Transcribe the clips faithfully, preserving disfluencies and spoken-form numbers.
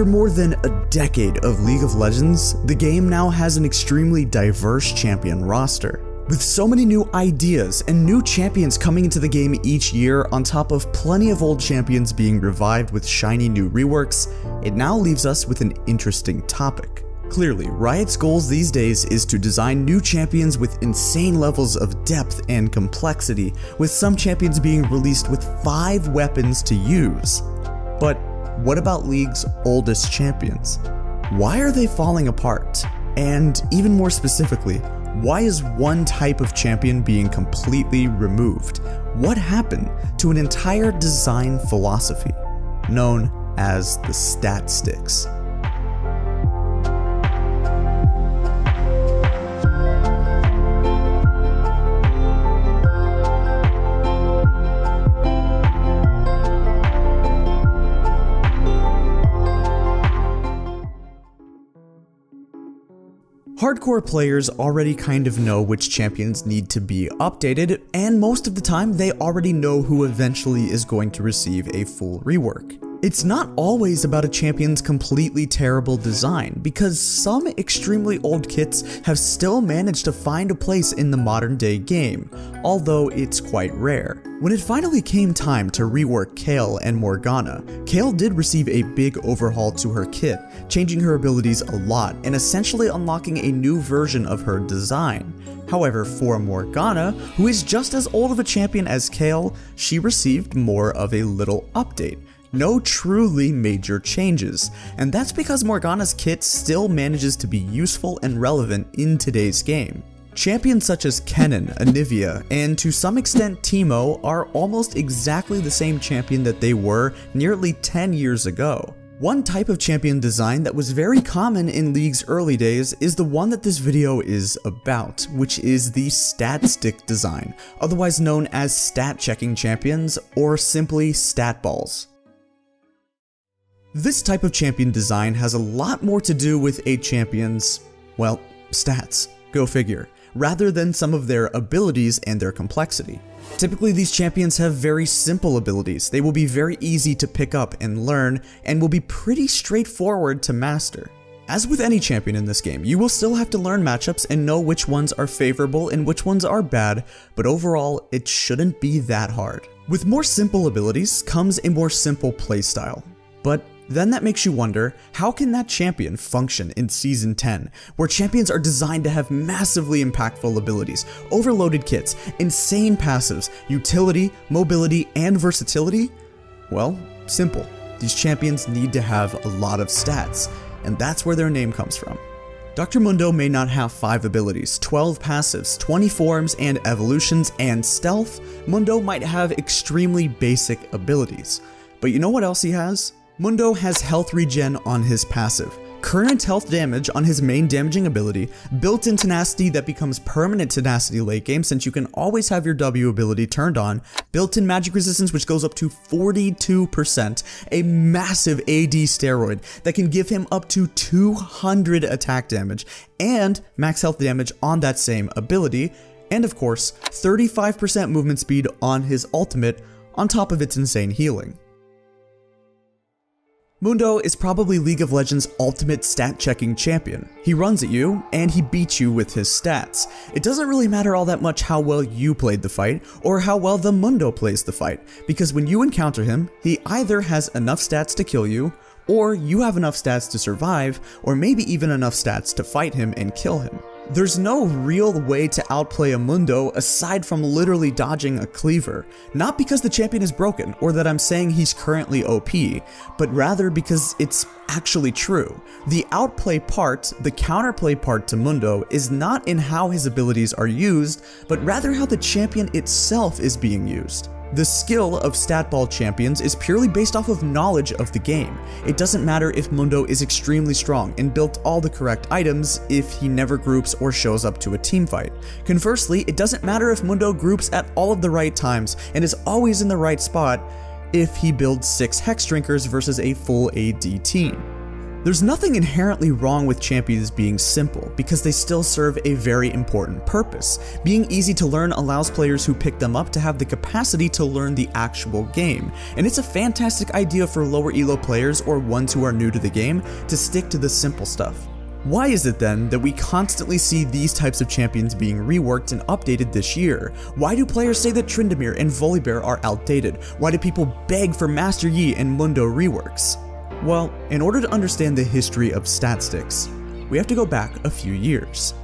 After more than a decade of League of Legends, the game now has an extremely diverse champion roster. With so many new ideas and new champions coming into the game each year, on top of plenty of old champions being revived with shiny new reworks, it now leaves us with an interesting topic. Clearly, Riot's goals these days is to design new champions with insane levels of depth and complexity, with some champions being released with five weapons to use. But what about League's oldest champions? Why are they falling apart? And even more specifically, why is one type of champion being completely removed? What happened to an entire design philosophy known as the stat sticks? Hardcore players already kind of know which champions need to be updated, and most of the time they already know who eventually is going to receive a full rework. It's not always about a champion's completely terrible design, because some extremely old kits have still managed to find a place in the modern day game, although it's quite rare. When it finally came time to rework Kayle and Morgana, Kayle did receive a big overhaul to her kit, changing her abilities a lot and essentially unlocking a new version of her design. However, for Morgana, who is just as old of a champion as Kayle, she received more of a little update. No truly major changes, and that's because Morgana's kit still manages to be useful and relevant in today's game. Champions such as Kennen, Anivia, and to some extent Teemo are almost exactly the same champion that they were nearly ten years ago. One type of champion design that was very common in League's early days is the one that this video is about, which is the stat stick design, otherwise known as stat checking champions or simply stat balls. This type of champion design has a lot more to do with a champion's, well, stats. Go figure, rather than some of their abilities and their complexity. Typically, these champions have very simple abilities. They will be very easy to pick up and learn, and will be pretty straightforward to master. As with any champion in this game, you will still have to learn matchups and know which ones are favorable and which ones are bad, but overall, it shouldn't be that hard. With more simple abilities comes a more simple playstyle, but then that makes you wonder, how can that champion function in Season ten, where champions are designed to have massively impactful abilities, overloaded kits, insane passives, utility, mobility, and versatility? Well, simple. These champions need to have a lot of stats, and that's where their name comes from. Doctor Mundo may not have five abilities, twelve passives, twenty forms and evolutions, and stealth. Mundo might have extremely basic abilities. But you know what else he has? Mundo has health regen on his passive, current health damage on his main damaging ability, built-in tenacity that becomes permanent tenacity late game since you can always have your W ability turned on, built-in magic resistance which goes up to forty-two percent, a massive A D steroid that can give him up to two hundred attack damage, and max health damage on that same ability, and of course, thirty-five percent movement speed on his ultimate, on top of its insane healing. Mundo is probably League of Legends' ultimate stat-checking champion. He runs at you, and he beats you with his stats. It doesn't really matter all that much how well you played the fight, or how well the Mundo plays the fight, because when you encounter him, he either has enough stats to kill you, or you have enough stats to survive, or maybe even enough stats to fight him and kill him. There's no real way to outplay a Mundo aside from literally dodging a cleaver. Not because the champion is broken or that I'm saying he's currently O P, but rather because it's actually true. The outplay part, the counterplay part to Mundo, is not in how his abilities are used, but rather how the champion itself is being used. The skill of statball champions is purely based off of knowledge of the game. It doesn't matter if Mundo is extremely strong and built all the correct items if he never groups or shows up to a teamfight. Conversely, it doesn't matter if Mundo groups at all of the right times and is always in the right spot if he builds six Hex Drinkers versus a full A D team. There's nothing inherently wrong with champions being simple, because they still serve a very important purpose. Being easy to learn allows players who pick them up to have the capacity to learn the actual game, and it's a fantastic idea for lower elo players or ones who are new to the game to stick to the simple stuff. Why is it then that we constantly see these types of champions being reworked and updated this year? Why do players say that Tryndamere and Volibear are outdated? Why do people beg for Master Yi and Mundo reworks? Well, in order to understand the history of statistics, we have to go back a few years.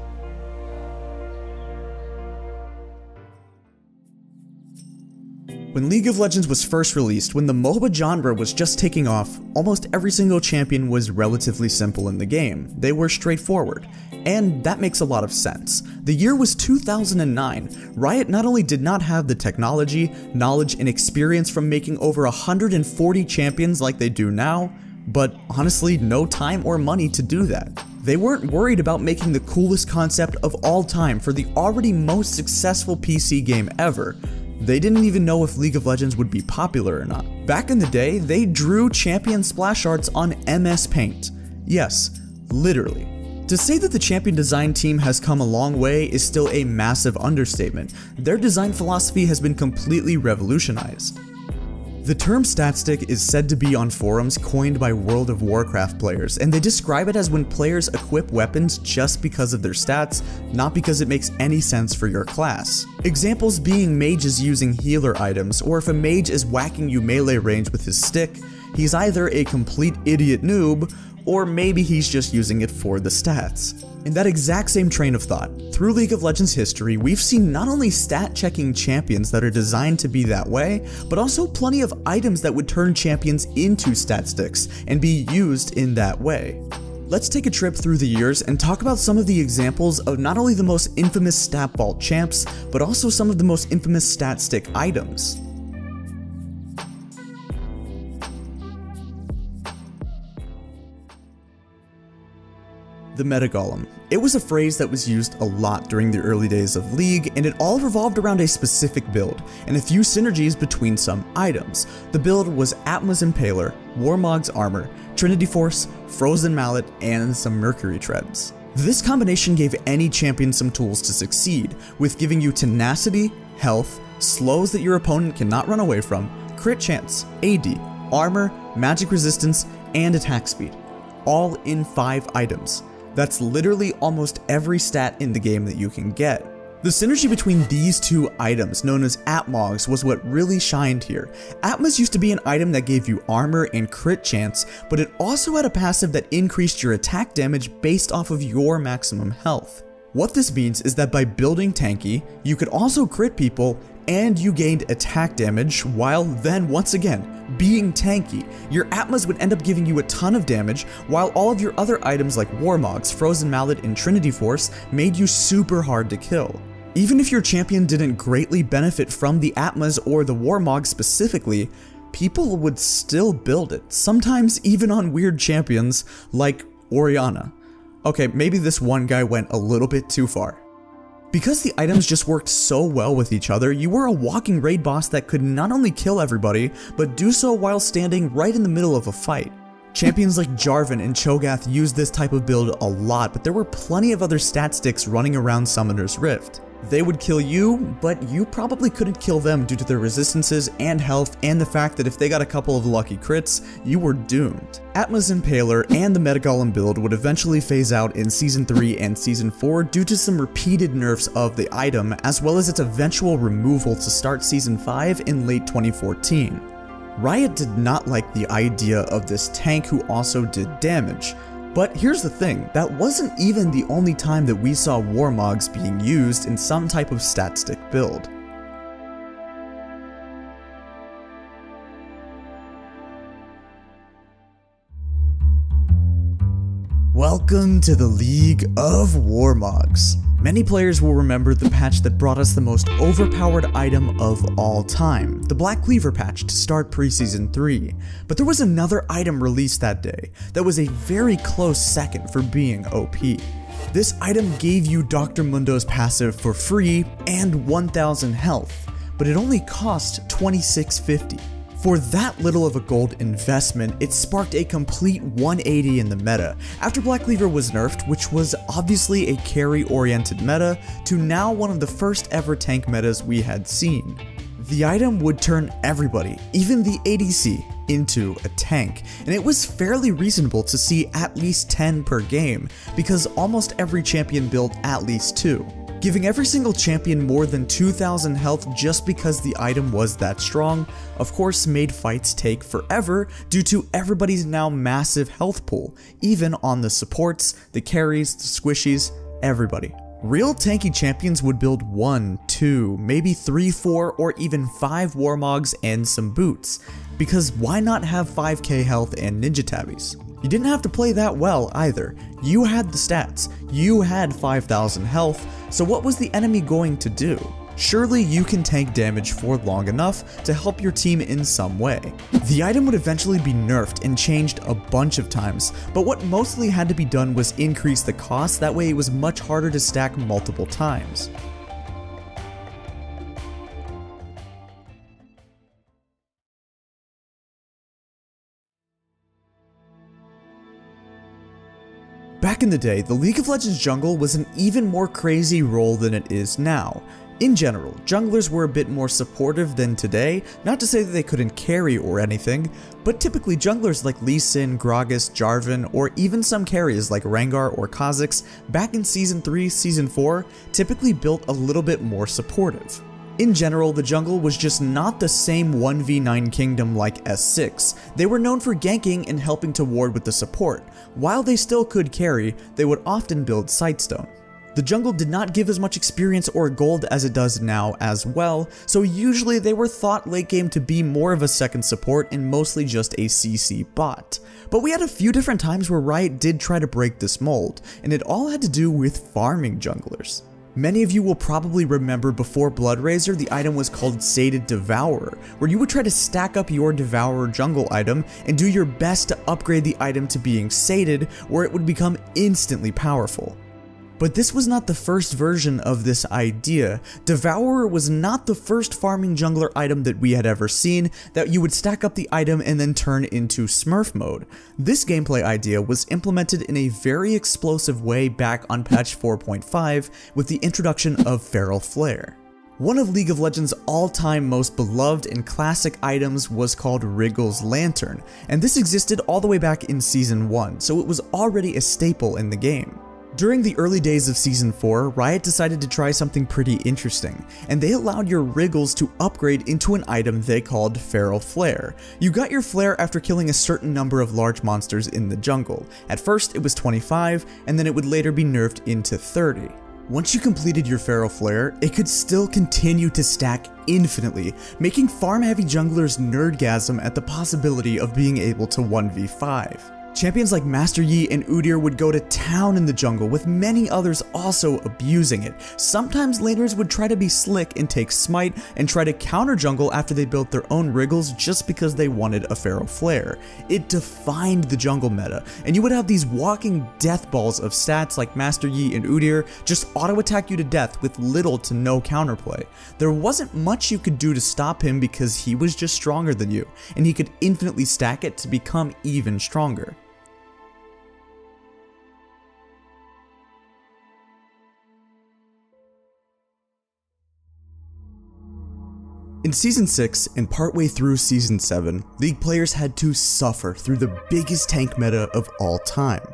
When League of Legends was first released, when the MOBA genre was just taking off, almost every single champion was relatively simple in the game. They were straightforward. And that makes a lot of sense. The year was two thousand nine. Riot not only did not have the technology, knowledge, and experience from making over one hundred forty champions like they do now, but honestly, no time or money to do that. They weren't worried about making the coolest concept of all time for the already most successful P C game ever. They didn't even know if League of Legends would be popular or not. Back in the day, they drew champion splash arts on M S Paint. Yes, literally. To say that the champion design team has come a long way is still a massive understatement. Their design philosophy has been completely revolutionized. The term statstick is said to be on forums coined by World of Warcraft players, and they describe it as when players equip weapons just because of their stats, not because it makes any sense for your class. Examples being mages using healer items, or if a mage is whacking you melee range with his stick, he's either a complete idiot noob, or maybe he's just using it for the stats. In that exact same train of thought, through League of Legends history, we've seen not only stat-checking champions that are designed to be that way, but also plenty of items that would turn champions into statsticks and be used in that way. Let's take a trip through the years and talk about some of the examples of not only the most infamous stat vault champs, but also some of the most infamous statstick items. The metagollum. It was a phrase that was used a lot during the early days of League, and it all revolved around a specific build, and a few synergies between some items. The build was Atma's Impaler, Warmog's Armor, Trinity Force, Frozen Mallet, and some Mercury Treads. This combination gave any champion some tools to succeed, with giving you tenacity, health, slows that your opponent cannot run away from, crit chance, A D, armor, magic resistance, and attack speed. All in five items. That's literally almost every stat in the game that you can get. The synergy between these two items, known as Atmogs, was what really shined here. Atmas used to be an item that gave you armor and crit chance, but it also had a passive that increased your attack damage based off of your maximum health. What this means is that by building tanky, you could also crit people, and you gained attack damage, while then once again being tanky. Your Atmas would end up giving you a ton of damage, while all of your other items like Warmogs, Frozen Mallet, and Trinity Force made you super hard to kill. Even if your champion didn't greatly benefit from the Atmas or the Warmog specifically, people would still build it, sometimes even on weird champions like Oriana. Okay, maybe this one guy went a little bit too far. Because the items just worked so well with each other, you were a walking raid boss that could not only kill everybody, but do so while standing right in the middle of a fight. Champions like Jarvan and Cho'Gath used this type of build a lot, but there were plenty of other stat sticks running around Summoner's Rift. They would kill you, but you probably couldn't kill them due to their resistances and health and the fact that if they got a couple of lucky crits, you were doomed. Atma's Impaler and the Metagollum build would eventually phase out in Season three and Season four due to some repeated nerfs of the item, as well as its eventual removal to start Season five in late twenty fourteen. Riot did not like the idea of this tank who also did damage. But here's the thing, that wasn't even the only time that we saw Warmogs being used in some type of statstick build. Welcome to the League of Warmogs. Many players will remember the patch that brought us the most overpowered item of all time, the Black Cleaver patch to start Preseason three, but there was another item released that day that was a very close second for being O P. This item gave you Doctor Mundo's passive for free and one thousand health, but it only cost twenty-six fifty. For that little of a gold investment, it sparked a complete one eighty in the meta. After Black Cleaver was nerfed, which was obviously a carry-oriented meta, to now one of the first ever tank metas we had seen. The item would turn everybody, even the A D C, into a tank, and it was fairly reasonable to see at least ten per game, because almost every champion built at least two, giving every single champion more than two thousand health just because the item was that strong. Of course, made fights take forever due to everybody's now massive health pool, even on the supports, the carries, the squishies, everybody. Real tanky champions would build one, two, maybe three, four, or even five Warmogs and some boots, because why not have five K health and ninja tabbies? You didn't have to play that well either. You had the stats, you had five thousand health, so what was the enemy going to do? Surely you can tank damage for long enough to help your team in some way. The item would eventually be nerfed and changed a bunch of times, but what mostly had to be done was increase the cost, that way it was much harder to stack multiple times. Back in the day, the League of Legends jungle was an even more crazy role than it is now. In general, junglers were a bit more supportive than today, not to say that they couldn't carry or anything, but typically junglers like Lee Sin, Gragas, Jarvan, or even some carries like Rengar or Kha'Zix back in Season three, Season four typically built a little bit more supportive. In general, the jungle was just not the same one v nine kingdom like S six. They were known for ganking and helping to ward with the support. While they still could carry, they would often build Sightstone. The jungle did not give as much experience or gold as it does now as well, so usually they were thought late game to be more of a second support and mostly just a C C bot. But we had a few different times where Riot did try to break this mold, and it all had to do with farming junglers. Many of you will probably remember before Bloodraiser, the item was called Sated Devourer, where you would try to stack up your Devourer jungle item and do your best to upgrade the item to being sated, where it would become instantly powerful. But this was not the first version of this idea. Devourer was not the first farming jungler item that we had ever seen, that you would stack up the item and then turn into Smurf mode. This gameplay idea was implemented in a very explosive way back on patch four point five with the introduction of Feral Flare. One of League of Legends' all-time most beloved and classic items was called Wriggle's Lantern, and this existed all the way back in Season one, so it was already a staple in the game. During the early days of Season four, Riot decided to try something pretty interesting, and they allowed your Wriggles to upgrade into an item they called Feral Flare. You got your Flare after killing a certain number of large monsters in the jungle. At first it was twenty-five, and then it would later be nerfed into thirty. Once you completed your Feral Flare, it could still continue to stack infinitely, making farm-heavy junglers nerdgasm at the possibility of being able to one v five. Champions like Master Yi and Udyr would go to town in the jungle, with many others also abusing it. Sometimes laners would try to be slick and take smite and try to counter jungle after they built their own Wriggles just because they wanted a Feral Flare. It defined the jungle meta, and you would have these walking death balls of stats like Master Yi and Udyr just auto attack you to death with little to no counterplay. There wasn't much you could do to stop him because he was just stronger than you, and he could infinitely stack it to become even stronger. In Season six and partway through Season seven, League players had to suffer through the biggest tank meta of all time.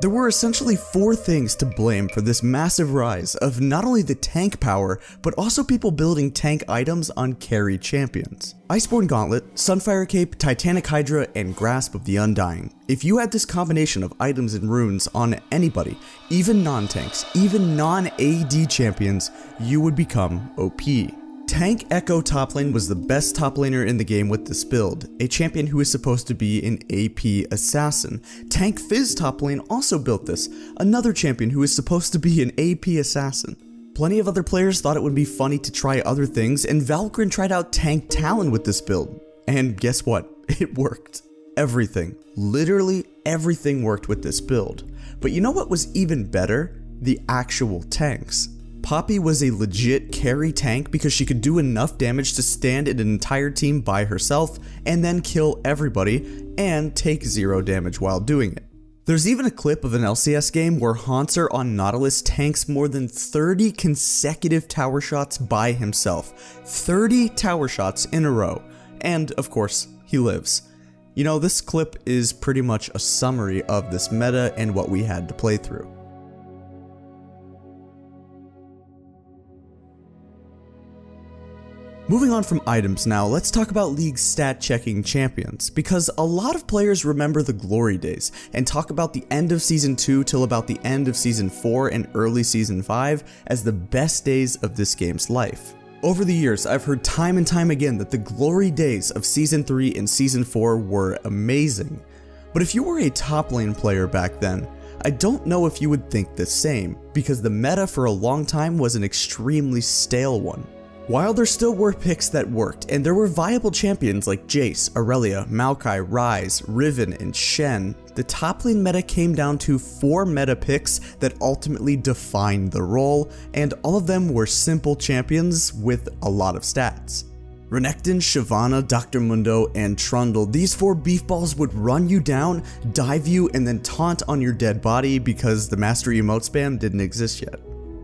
There were essentially four things to blame for this massive rise of not only the tank power, but also people building tank items on carry champions. Iceborne Gauntlet, Sunfire Cape, Titanic Hydra, and Grasp of the Undying. If you had this combination of items and runes on anybody, even non-tanks, even non-A D champions, you would become O P. Tank Echo top lane was the best top laner in the game with this build, a champion who is supposed to be an A P assassin. Tank Fizz top lane also built this, another champion who is supposed to be an A P assassin. Plenty of other players thought it would be funny to try other things, and Valkyrin tried out Tank Talon with this build. And guess what? It worked. Everything, literally everything worked with this build. But you know what was even better? The actual tanks. Poppy was a legit carry tank because she could do enough damage to stand an entire team by herself and then kill everybody and take zero damage while doing it. There's even a clip of an L C S game where Hanser on Nautilus tanks more than thirty consecutive tower shots by himself. thirty tower shots in a row. And, of course, he lives. You know, this clip is pretty much a summary of this meta and what we had to play through. Moving on from items now, let's talk about League's stat checking champions, because a lot of players remember the glory days and talk about the end of season two till about the end of season four and early season five as the best days of this game's life. Over the years, I've heard time and time again that the glory days of season three and season four were amazing, but if you were a top lane player back then, I don't know if you would think the same, because the meta for a long time was an extremely stale one. While there still were picks that worked, and there were viable champions like Jace, Aurelia, Maokai, Ryze, Riven, and Shen, the top lane meta came down to four meta picks that ultimately defined the role, and all of them were simple champions with a lot of stats. Renekton, Shyvana, Doctor Mundo, and Trundle, these four beefballs would run you down, dive you, and then taunt on your dead body because the Master Yi emote spam didn't exist yet.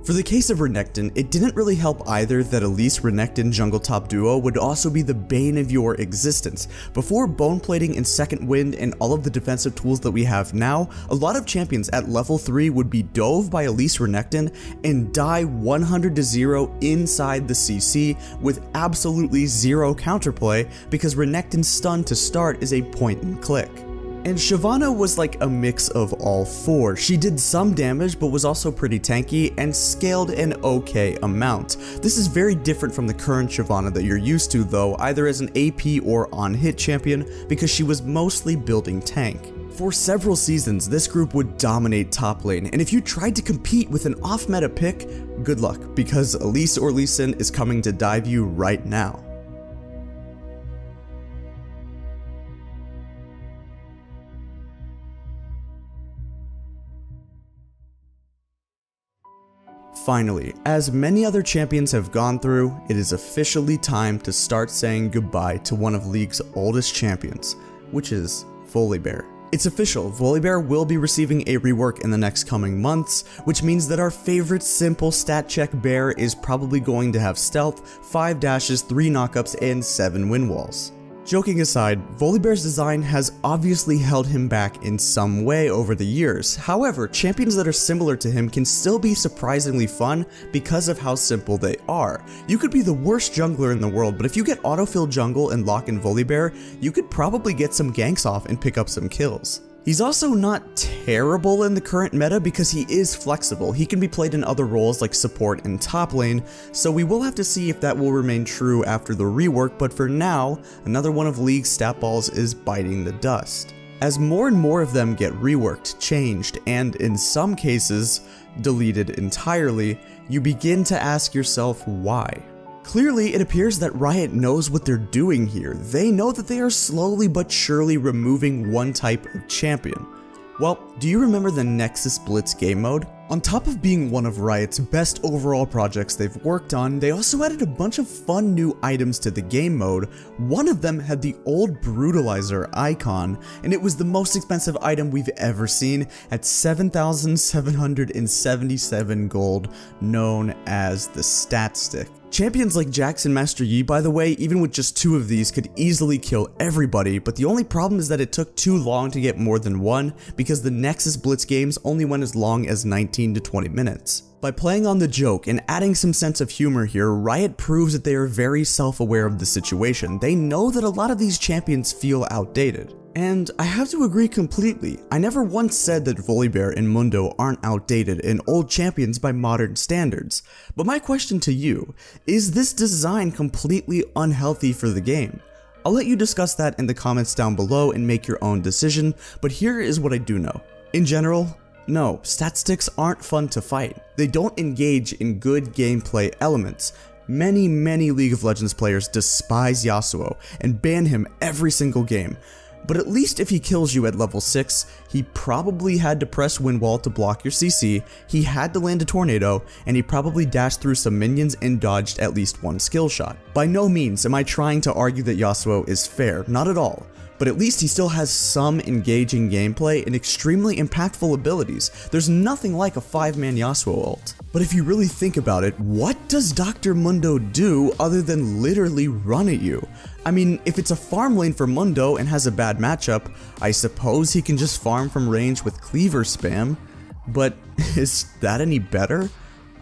For the case of Renekton, it didn't really help either that Elise Renekton jungle top duo would also be the bane of your existence. Before bone plating and second wind and all of the defensive tools that we have now, a lot of champions at level three would be dove by Elise Renekton and die one hundred to zero inside the C C with absolutely zero counterplay because Renekton's stun to start is a point and click. And Shyvana was like a mix of all four. She did some damage but was also pretty tanky and scaled an okay amount. This is very different from the current Shyvana that you're used to though, either as an A P or on-hit champion, because she was mostly building tank. For several seasons, this group would dominate top lane, and if you tried to compete with an off-meta pick, good luck, because Elise or Lee Sin is coming to dive you right now. Finally, as many other champions have gone through, it is officially time to start saying goodbye to one of League's oldest champions, which is Volibear. It's official, Volibear will be receiving a rework in the next coming months, which means that our favorite simple stat check bear is probably going to have stealth, five dashes, three knockups, and seven win walls. Joking aside, Volibear's design has obviously held him back in some way over the years. However, champions that are similar to him can still be surprisingly fun because of how simple they are. You could be the worst jungler in the world, but if you get autofill jungle and lock in Volibear, you could probably get some ganks off and pick up some kills. He's also not terrible in the current meta because he is flexible. He can be played in other roles like support and top lane, so we will have to see if that will remain true after the rework, but for now, another one of League's stat balls is biting the dust. As more and more of them get reworked, changed, and in some cases, deleted entirely, you begin to ask yourself why. Clearly, it appears that Riot knows what they're doing here. They know that they are slowly but surely removing one type of champion. Well, do you remember the Nexus Blitz game mode? On top of being one of Riot's best overall projects they've worked on, they also added a bunch of fun new items to the game mode. One of them had the old Brutalizer icon, and it was the most expensive item we've ever seen at seven thousand seven hundred seventy-seven gold, known as the Stat Stick. Champions like Jax and Master Yi, by the way, even with just two of these, could easily kill everybody, but the only problem is that it took too long to get more than one, because the Nexus Blitz games only went as long as nineteen to twenty minutes. By playing on the joke and adding some sense of humor here, Riot proves that they are very self-aware of the situation. They know that a lot of these champions feel outdated. And I have to agree completely. I never once said that Volibear and Mundo aren't outdated and old champions by modern standards. But my question to you, is this design completely unhealthy for the game? I'll let you discuss that in the comments down below and make your own decision, but here is what I do know. In general, no, stat sticks aren't fun to fight. They don't engage in good gameplay elements. Many, many League of Legends players despise Yasuo and ban him every single game. but at least if he kills you at level six, he probably had to press Wind Wall to block your C C, he had to land a tornado, and he probably dashed through some minions and dodged at least one skill shot. By no means am I trying to argue that Yasuo is fair, not at all, but at least he still has some engaging gameplay and extremely impactful abilities. There's nothing like a five man Yasuo ult. But if you really think about it, what does Doctor Mundo do other than literally run at you? I mean, if it's a farm lane for Mundo and has a bad matchup, I suppose he can just farm from range with Cleaver spam, but is that any better?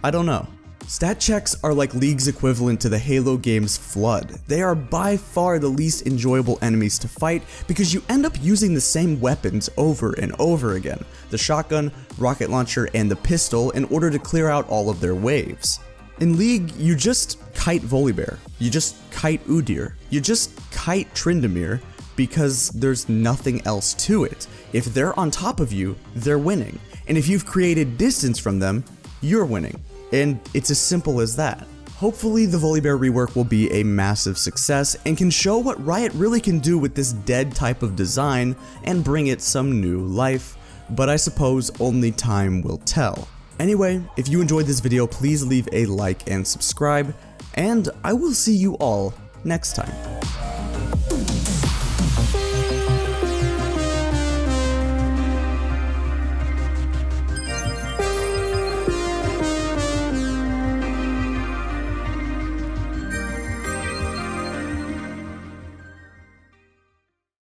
I don't know. Stat checks are like League's equivalent to the Halo game's Flood. They are by far the least enjoyable enemies to fight because you end up using the same weapons over and over again, the shotgun, rocket launcher, and the pistol in order to clear out all of their waves. In League, you just kite Volibear, you just kite Udyr, you just kite Tryndamere because there's nothing else to it. If they're on top of you, they're winning, and if you've created distance from them, you're winning. And it's as simple as that. Hopefully the Volibear rework will be a massive success and can show what Riot really can do with this dead type of design and bring it some new life, but I suppose only time will tell. Anyway, if you enjoyed this video, please leave a like and subscribe, and I will see you all next time.